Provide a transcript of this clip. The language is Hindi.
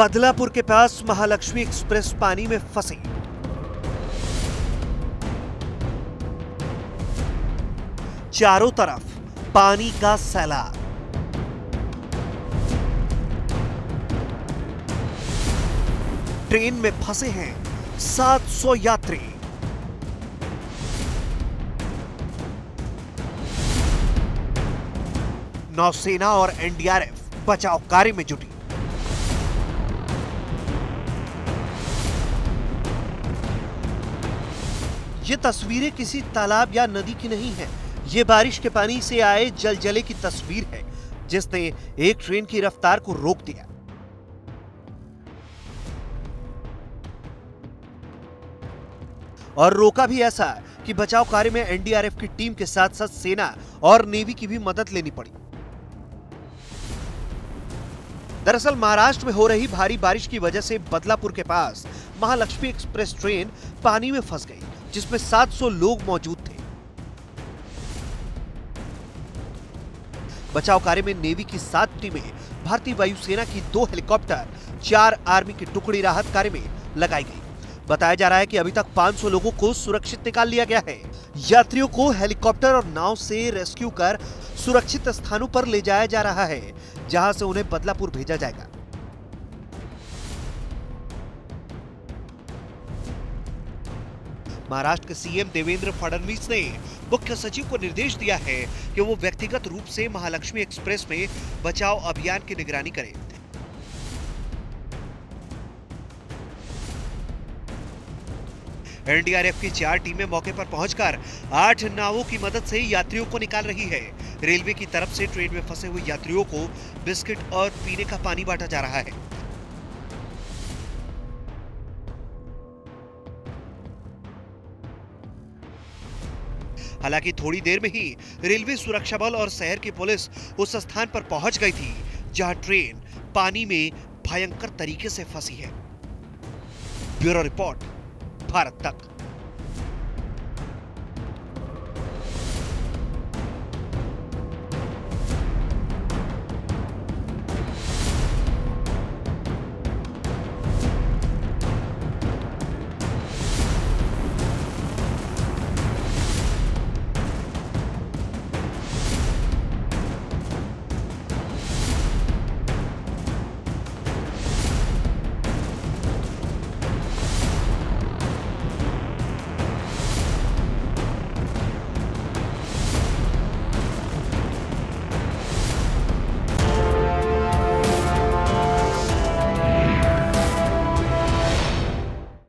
बदलापुर के पास महालक्ष्मी एक्सप्रेस पानी में फंसी। चारों तरफ पानी का सैलाब। ट्रेन में फंसे हैं 700 यात्री। नौसेना और एनडीआरएफ बचाव कार्य में जुटी। ये तस्वीरें किसी तालाब या नदी की नहीं है, ये बारिश के पानी से आए जलजले की तस्वीर है जिसने एक ट्रेन की रफ्तार को रोक दिया। और रोका भी ऐसा कि बचाव कार्य में एनडीआरएफ की टीम के साथ साथ सेना और नेवी की भी मदद लेनी पड़ी। दरअसल महाराष्ट्र में हो रही भारी बारिश की वजह से बदलापुर के पास महालक्ष्मी एक्सप्रेस ट्रेन पानी में फंस गई जिसमें 700 लोग मौजूद थे। बचाव कार्य में नेवी की 7 टीमें, भारतीय वायुसेना की 2 हेलीकॉप्टर, 4 आर्मी की टुकड़ी राहत कार्य में लगाई गई। बताया जा रहा है कि अभी तक 500 लोगों को सुरक्षित निकाल लिया गया है। यात्रियों को हेलीकॉप्टर और नाव से रेस्क्यू कर सुरक्षित स्थानों पर ले जाया जा रहा है जहां से उन्हें बदलापुर भेजा जाएगा। महाराष्ट्र के सीएम देवेंद्र फडणवीस ने मुख्य सचिव को निर्देश दिया है कि वो व्यक्तिगत रूप से महालक्ष्मी एक्सप्रेस में बचाव अभियान की निगरानी करें। एनडीआरएफ की 4 टीमें मौके पर पहुंचकर 8 नावों की मदद से यात्रियों को निकाल रही है। रेलवे की तरफ से ट्रेन में फंसे हुए यात्रियों को बिस्किट और पीने का पानी बांटा जा रहा है। हालांकि थोड़ी देर में ही रेलवे सुरक्षा बल और शहर की पुलिस उस स्थान पर पहुंच गई थी जहां ट्रेन पानी में भयंकर तरीके से फंसी है। ब्यूरो रिपोर्ट, भारत तक।